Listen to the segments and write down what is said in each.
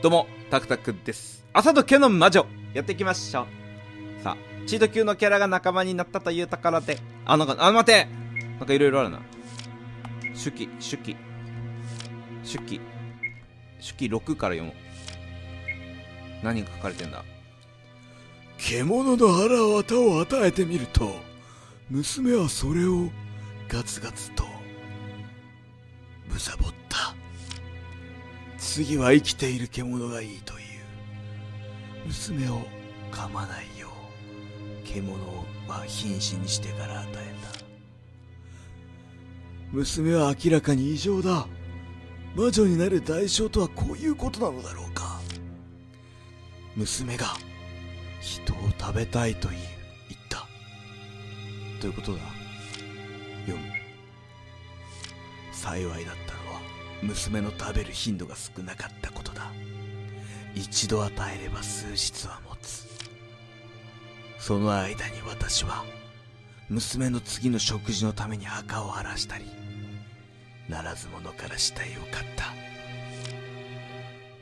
どうもタクタクです。朝と毛の魔女やっていきましょう。さあチート級のキャラが仲間になったという宝で、待て、なんかいろいろあるな。手記6から読もう。何が書かれてんだ。獣の腹綿を与えてみると、娘はそれをガツガツとむさぼった。次は生きている獣がいいという。娘を噛まないよう獣を瀕死にしてから与えた。娘は明らかに異常だ。魔女になる代償とはこういうことなのだろうか。娘が人を食べたいと言ったということだ。読む。幸いだったのは娘の食べる頻度が少なかったことだ。一度与えれば数日は持つ。その間に私は娘の次の食事のために墓を荒らしたり、ならず者から死体を買った。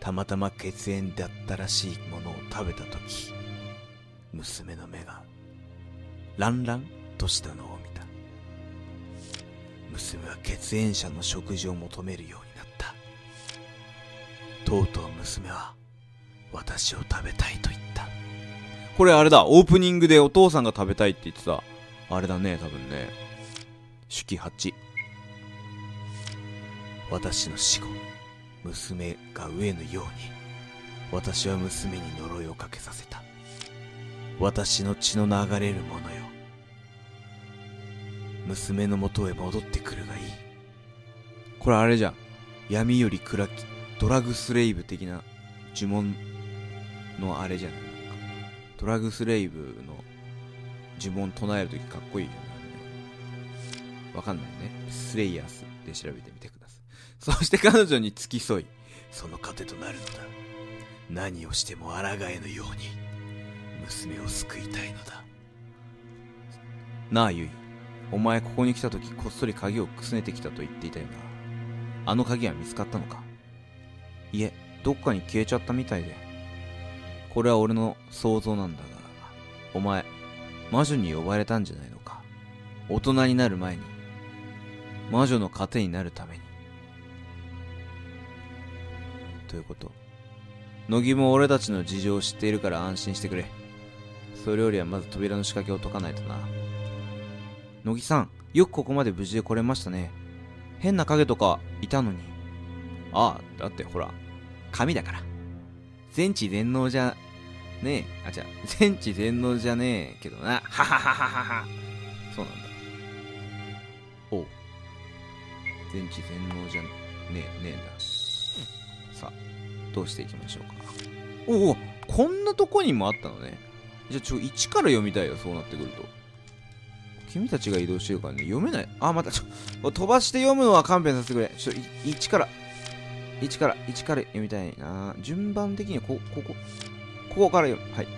たまたま血縁だったらしいものを食べた時、娘の目がランランとしたのを見た。娘は血縁者の食事を求めるようになった。とうとう娘は私を食べたいと言った。これあれだ、オープニングでお父さんが食べたいって言ってたあれだね、多分ね。手記8。私の死後、娘が飢えぬように、私は娘に呪いをかけさせた。私の血の流れるものよ。娘の元へ戻ってくるがいい。これあれじゃん。闇より暗き、ドラグスレイブ的な呪文のあれじゃない。ドラグスレイブの呪文唱えるときかっこいいよね。わかんないね。スレイヤースで調べてみてください。そして彼女に付き添い、その糧となるのだ。何をしても抗えぬように、娘を救いたいのだ。なあ、ユイ。お前ここに来たとき、こっそり鍵をくすねてきたと言っていたよな。あの鍵は見つかったのか。いえ、どっかに消えちゃったみたいで。これは俺の想像なんだが、お前、魔女に呼ばれたんじゃないのか。大人になる前に、魔女の糧になるために。ということ。乃木も俺たちの事情を知っているから安心してくれ。それよりはまず扉の仕掛けを解かないとな。乃木さん、よくここまで無事で来れましたね。変な影とかいたのに。ああ、だってほら、神だから。全知全能じゃねえ、じゃあ、全知全能じゃねえけどな。はははははは。そうなんだ。おう。全知全能じゃねえ、んだ。さあ、どうしていきましょうか。おお、こんなとこにもあったのね。じゃあ、1から読みたいよ、そうなってくると。君たちが移動してるからね、読めない。あ、また、飛ばして読むのは勘弁させてくれ。1から読みたいな。順番的にはここからよ。はい。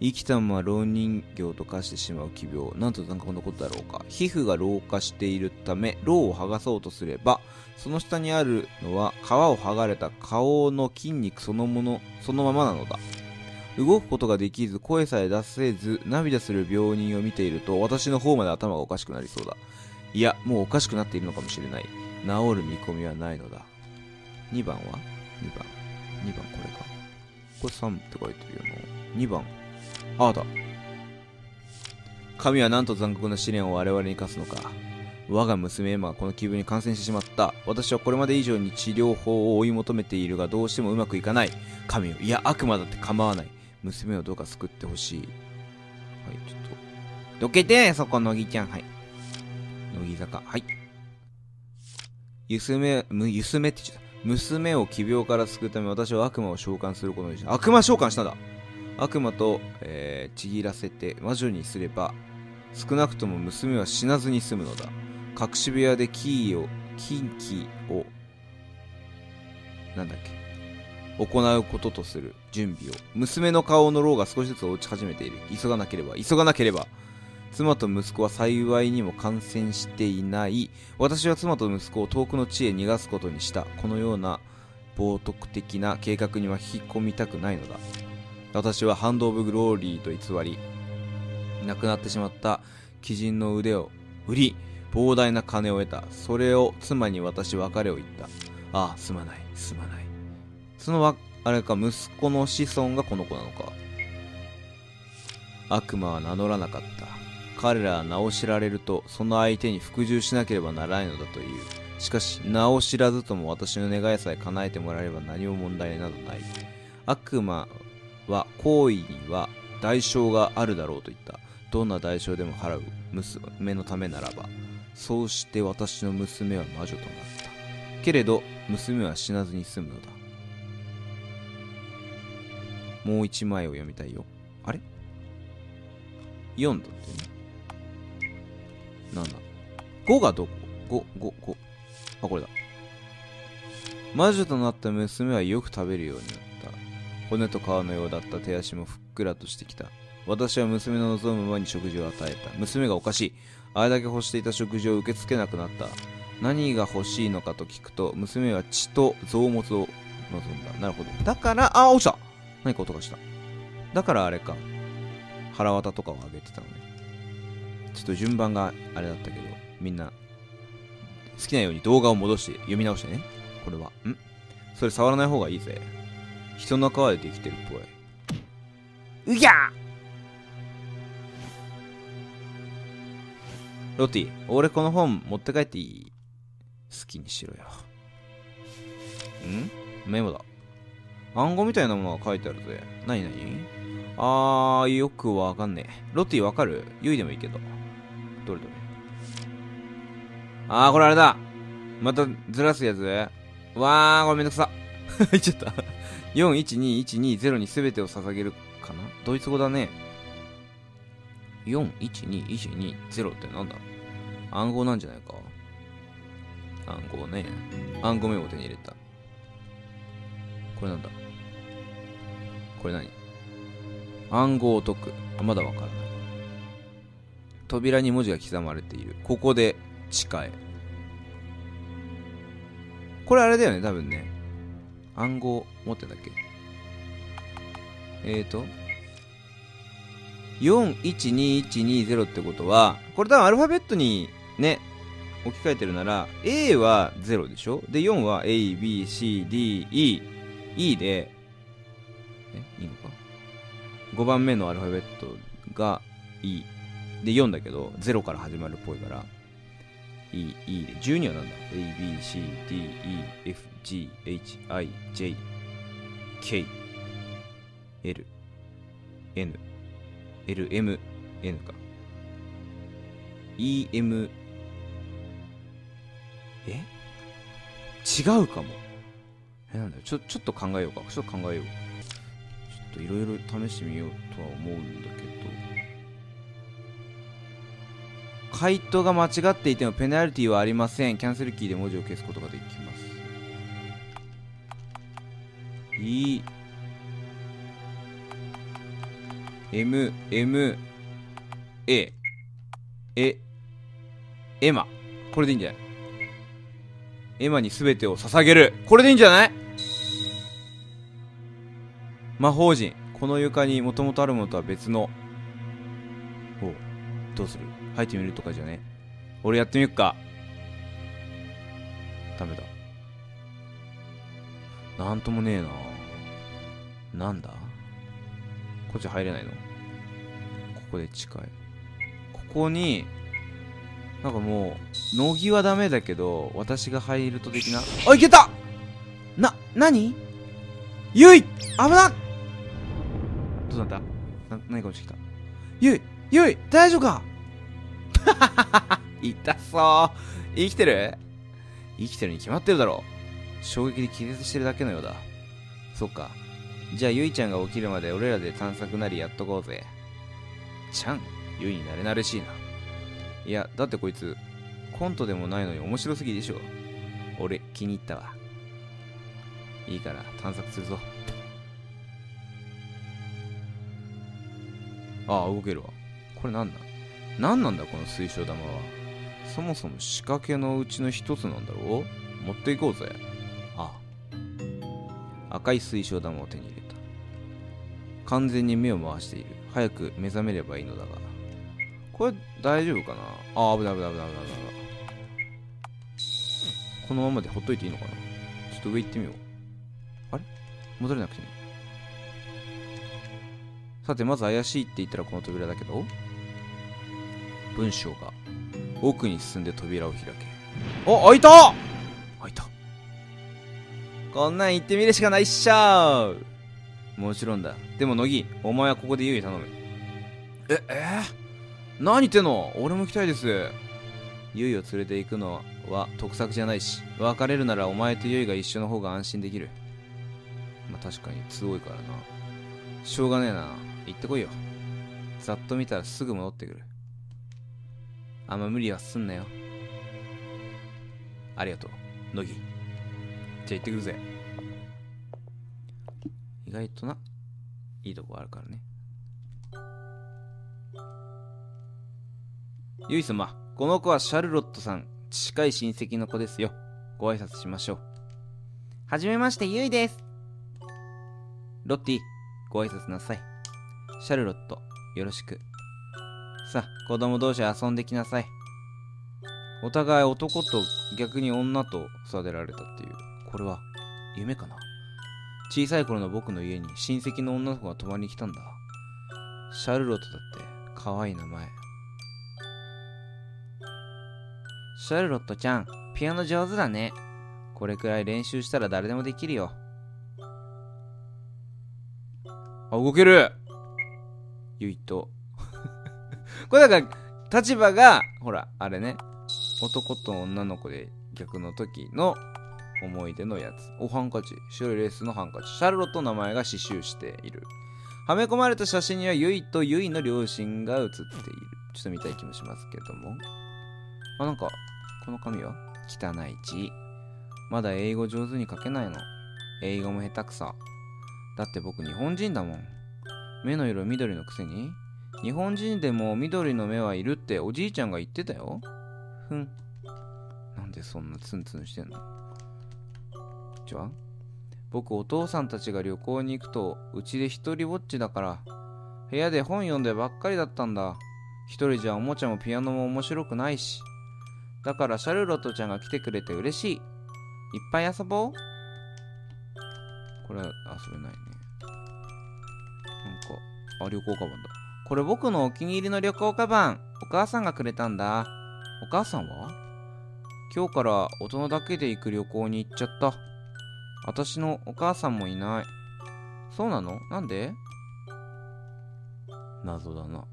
生きたまま老人形と化してしまう奇病。なんと残酷なことだろうか。皮膚が老化しているため、老を剥がそうとすれば、その下にあるのは、皮を剥がれた顔の筋肉そのもの、そのままなのだ。動くことができず、声さえ出せず、涙する病人を見ていると、私の方まで頭がおかしくなりそうだ。いや、もうおかしくなっているのかもしれない。治る見込みはないのだ。2番は ?2番これか。これ3って書いてるよな。2番。ああだ。神はなんと残酷な試練を我々に課すのか。我が娘エマがこの奇病に感染してしまった。私はこれまで以上に治療法を追い求めているが、どうしてもうまくいかない。神よ。いや、悪魔だって構わない。娘をどうか救ってほしい。はい、ちょっと。どけて、そこ、乃木ちゃん。はい。乃木坂。はい。ゆすめって言っちゃった。娘を奇病から救うため、私は悪魔を召喚することにした。悪魔召喚したんだ。悪魔と、ちぎらせて魔女にすれば、少なくとも娘は死なずに済むのだ。隠し部屋で禁忌を、なんだっけ、行うこととする準備を。娘の顔の老が少しずつ落ち始めている。急がなければ。妻と息子は幸いにも感染していない。私は妻と息子を遠くの地へ逃がすことにした。このような冒涜的な計画に巻き込みたくないのだ。私はハンド・オブ・グローリーと偽り、亡くなってしまった鬼人の腕を売り、膨大な金を得た。それを妻に渡し別れを言った。ああ、すまない、すまない。そのあれか、息子の子孫がこの子なのか。悪魔は名乗らなかった。彼らは名を知られると、その相手に服従しなければならないのだという。しかし、名を知らずとも私の願いさえ叶えてもらえれば何も問題などない。悪魔は行為には代償があるだろうと言った。どんな代償でも払う娘のためならば。そうして私の娘は魔女となった。けれど、娘は死なずに済むのだ。もう一枚を読みたいよ。あれ？4だってね。なんだ？ 5 がどこ？ 5、5、5。あ、これだ。魔女となった娘はよく食べるようになった。骨と皮のようだった手足もふっくらとしてきた。私は娘の望むままに食事を与えた。娘がおかしい。あれだけ欲していた食事を受け付けなくなった。何が欲しいのかと聞くと、娘は血と臓物を望んだ。なるほど。だから、あ、落ちた！何か音がした。だからあれか。腹渡とかをあげてたのね。ちょっと順番があれだったけど、みんな、好きなように動画を戻して読み直してね。これは。ん？それ触らない方がいいぜ。人の皮でできてるっぽい。うぎゃー！ロティ、俺この本持って帰っていい？好きにしろよ。ん？メモだ。暗号みたいなものが書いてあるぜ。なになに？あー、よくわかんねえ。ロティわかる？ユイでもいいけど。どれどれ。あー、これあれだ。またずらすやつ。わー、これめんどくさ。いっちゃった。41210に全てを捧げるかな？ドイツ語だね。41210ってなんだ？暗号なんじゃないか？暗号ね。暗号メモを手に入れた。これなんだ？これ何？暗号を解く。あ、まだわからない。扉に文字が刻まれている。ここで誓え。これあれだよね、多分ね。暗号持ってんだっけ？41210ってことは、これ多分アルファベットにね、置き換えてるなら、A は0でしょ？で、4は A、B、C、D、E、E で、いいのか？ 5 番目のアルファベットが E。で、4だけど、0から始まるっぽいから、E、E で、12はなんだ？ A、B、C、D、E、F、G、H、I、J、K、L、N、LMN か EM 違うかも。なんだよ。ちょっと考えようか。ちょっと考えよう。ちょっといろいろ試してみようとは思うんだけど。回答が間違っていてもペナルティはありません。キャンセルキーで文字を消すことができます。エマ。これでいいんじゃない？エマに全てを捧げる。これでいいんじゃない？魔法陣。この床にもともとあるものとは別の。おう。どうする？入ってみるとかじゃね？俺やってみるか。ダメだ。なんともねえな。なんだ？こっち入れないの？ここで近い。ここに、なんかもう、乃木はダメだけど、私が入ると的な。あ、いけた！なに？ゆい！危なっ！どうなった？何か落ちてきた。ゆい！大丈夫か？痛そう。生きてる？生きてるに決まってるだろう。衝撃で気絶してるだけのようだ。そっか。じゃあ、ゆいちゃんが起きるまで俺らで探索なりやっとこうぜ。ちゃん、ゆいになれなれしいな。いや、だってこいつ、コントでもないのに面白すぎでしょ。俺、気に入ったわ。いいから、探索するぞ。ああ、動けるわ。これなんだ？なんなんだ、この水晶玉は。そもそも仕掛けのうちの一つなんだろう？持っていこうぜ。ああ。赤い水晶玉を手に入れた。完全に目を回している。早く目覚めればいいのだが。これ大丈夫かなあー、危ない危ない危ない危ない危ない。このままでほっといていいのかな。ちょっと上行ってみよう。あれ戻れなくてね。さて、まず怪しいって言ったらこの扉だけど、文章が奥に進んで扉を開け。あ、開いた開いた。こんなん行ってみるしかないっしょ。もちろんだ。でも乃木、お前はここでゆい頼む。何言ってんの。俺も行きたいです。ゆいを連れて行くのは得策じゃないし、別れるならお前とゆいが一緒の方が安心できる。まあ確かに強いからな。しょうがねえな。行ってこいよ。ざっと見たらすぐ戻ってくる。あんま無理はすんなよ。ありがとう、乃木。じゃあ行ってくるぜ。意外とな、いいとこあるからね。ゆい様、この子はシャルロットさん。近い親戚の子ですよ。ご挨拶しましょう。はじめまして、ゆいです。ロッティ、ご挨拶なさい。シャルロット、よろしく。さあ、子供同士遊んできなさい。お互い男と逆に女と育てられたっていう。これは夢かな。小さい頃の僕の家に親戚の女の子が泊まりに来たんだ。シャルロットだって可愛い名前。シャルロットちゃん、ピアノ上手だね。これくらい練習したら誰でもできるよ。あ、動ける。ゆいとこれだから立場がほらあれね、男と女の子で逆の時の思い出のやつ。お、ハンカチ、白いレースのハンカチ。シャルロットの名前が刺繍している。はめ込まれた写真にはゆいとゆいの両親が写っている。ちょっと見たい気もしますけども。あ、なんかこの紙は汚い字。まだ英語上手に書けないの。英語も下手くさ。だって僕日本人だもん。目の色緑のくせに日本人でも緑の目はいるっておじいちゃんが言ってたよ。ふん。なんでそんなツンツンしてんの。じゃあ僕、お父さんたちが旅行に行くとうちで一人ぼっちだから部屋で本読んでばっかりだったんだ。一人じゃおもちゃもピアノも面白くないし。だからシャルロットちゃんが来てくれて嬉しい。いっぱい遊ぼう。これは遊べないね。なんか、あ、旅行カバンだ。これ僕のお気に入りの旅行カバン。お母さんがくれたんだ。お母さんは今日から大人だけで行く旅行に行っちゃった。私のお母さんもいない。そうなの？なんで？謎だな。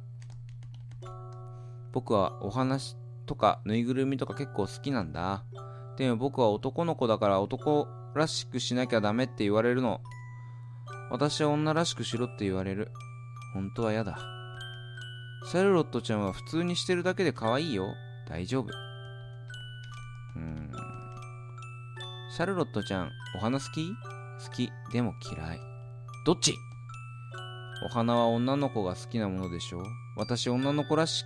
僕はお話とかぬいぐるみとか結構好きなんだ。でも僕は男の子だから男らしくしなきゃダメって言われるの。私は女らしくしろって言われる。本当は嫌だ。シャルロットちゃんは普通にしてるだけで可愛いよ。大丈夫。シャルロットちゃん、お花好き？好き。でも嫌い。どっち？お花は女の子が好きなものでしょ。私女の子らし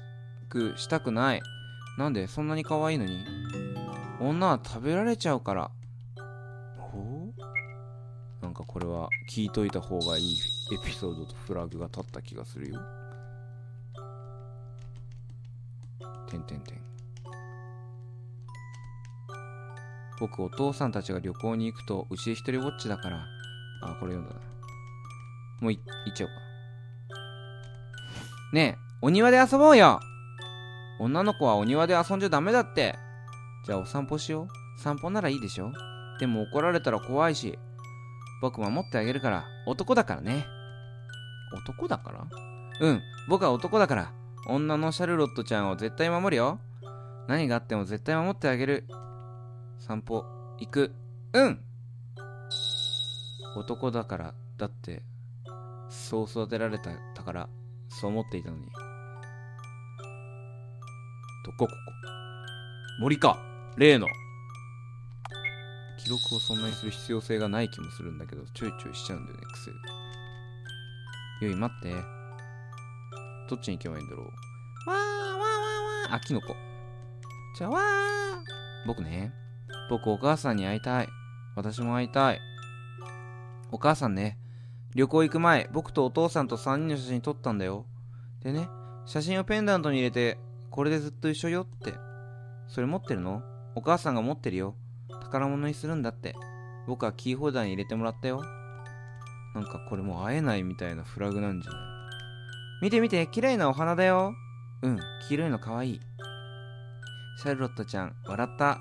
くしたくない。なんで？そんなに可愛いのに。女は食べられちゃうから。ほう？なんかこれは聞いといた方がいいエピソードとフラグが立った気がするよ。てんてんてん。僕、お父さんたちが旅行に行くとうちで一人ぼっちだから。あ、これ読んだな。もう行っちゃおうか。ねえ、お庭で遊ぼうよ。女の子はお庭で遊んじゃダメだって。じゃあお散歩しよう。散歩ならいいでしょ。でも怒られたら怖いし。僕守ってあげるから。男だからね。男だから？うん、僕は男だから。女のシャルロットちゃんを絶対守るよ。何があっても絶対守ってあげる。散歩行く。うん。男だからだって、そう育てられたから、そう思っていたのに。どこ？ここ森か。例の記録をそんなにする必要性がない気もするんだけど、ちょいちょいしちゃうんだよね、癖。ゆい、待って。どっちに行けばいいんだろう。わーわーわーわー。あ、キノコ。じゃあわー。僕ね、僕、お母さんに会いたい。私も会いたい。お母さんね、旅行行く前、僕とお父さんと3人の写真撮ったんだよ。でね、写真をペンダントに入れて、これでずっと一緒よって。それ持ってるの？お母さんが持ってるよ。宝物にするんだって。僕はキーホルダーに入れてもらったよ。なんかこれもう会えないみたいなフラグなんじゃない？見て見て、綺麗なお花だよ。うん、黄色いのかわいい。シャルロットちゃん、笑った。こ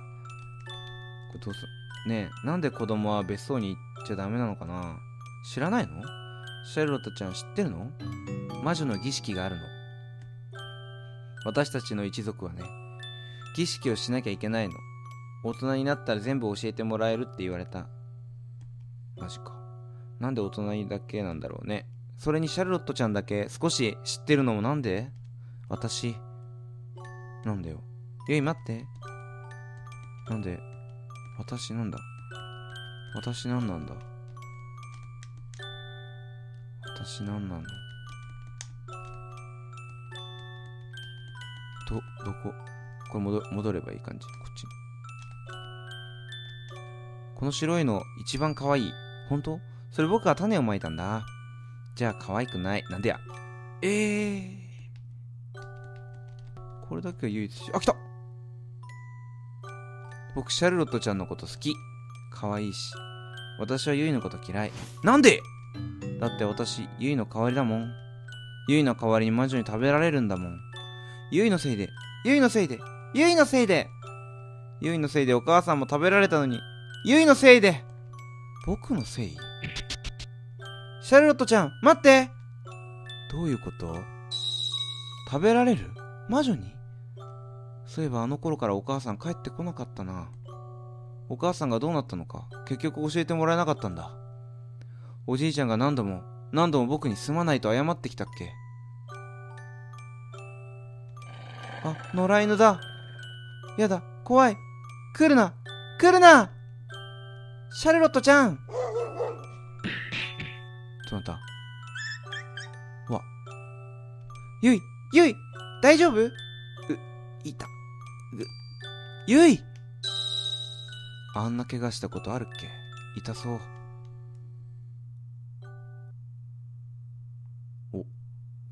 れどうする？ねえ、なんで子供は別荘に行っちゃダメなのかな？知らないの？シャルロットちゃん知ってるの？魔女の儀式があるの。私たちの一族はね、儀式をしなきゃいけないの。大人になったら全部教えてもらえるって言われた。マジか。なんで大人にだけなんだろうね。それにシャルロットちゃんだけ少し知ってるのもなんで？私、なんだよ。ゆい待って。なんで、私なんだ。私なんなんだ。私なんなの。どここれ戻ればいい感じ。こっちに。この白いの一番かわいい。ほんと？それ僕は種をまいたんだ。じゃあ可愛くない。なんでや。これだけは唯一。あ、来た！僕、シャルロットちゃんのこと好き。可愛いし。私はユイのこと嫌い。なんで？だって私、ユイの代わりだもん。ユイの代わりに魔女に食べられるんだもん。ユイのせいで、ユイのせいで、ユイのせいで、ユイのせいでお母さんも食べられたのに、ユイのせいで、僕のせい？シャルロットちゃん、待って！どういうこと？食べられる？魔女に？そういえばあの頃からお母さん帰ってこなかったな。お母さんがどうなったのか、結局教えてもらえなかったんだ。おじいちゃんが何度も僕にすまないと謝ってきたっけ。あ、野良犬だ。やだ、怖い。来るな！来るな！シャルロットちゃん！どうなった？わ、ゆい大丈夫？ゆい！あんな怪我したことあるっけ？痛そう。お、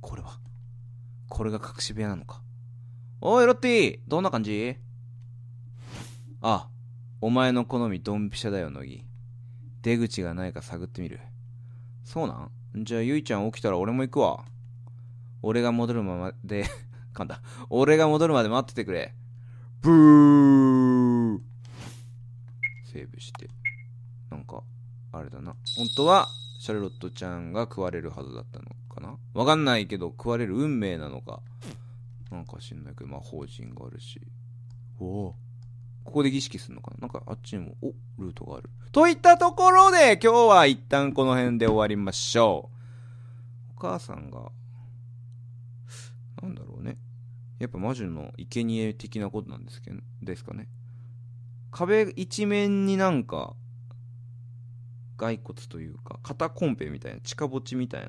これが隠し部屋なのか。おいロッティ、どんな感じ？あ、お前の好みドンピシャだよ、乃木。出口がないか探ってみる。そうなん？じゃあゆいちゃん起きたら俺も行くわ。俺が戻るまで待っててくれ。ブー。セーブして。なんか、あれだな。本当は、シャルロットちゃんが食われるはずだったのかな？わかんないけど、食われる運命なのか。なんか知んないけど、まあ、法人があるし。おお。ここで儀式するのかな？なんかあっちにも、お、ルートがある。といったところで、今日は一旦この辺で終わりましょう。お母さんが、なんだろうね。やっぱ魔女の生贄的なことなんですかね。壁一面になんか、骸骨というか、肩コンペみたいな、近墓地みたいな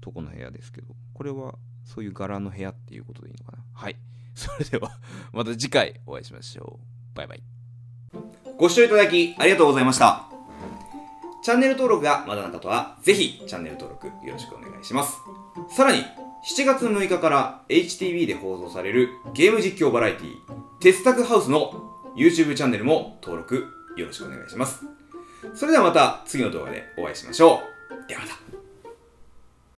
とこの部屋ですけど、これはそういう柄の部屋っていうことでいいのかな。はい。それでは、また次回お会いしましょう。バイバイ。ご視聴いただきありがとうございました。チャンネル登録がまだの方は、ぜひチャンネル登録よろしくお願いします。さらに、7月6日から HTV で放送されるゲーム実況バラエティー鉄卓ハウスの YouTube チャンネルも登録よろしくお願いします。それではまた次の動画でお会いしましょう。では。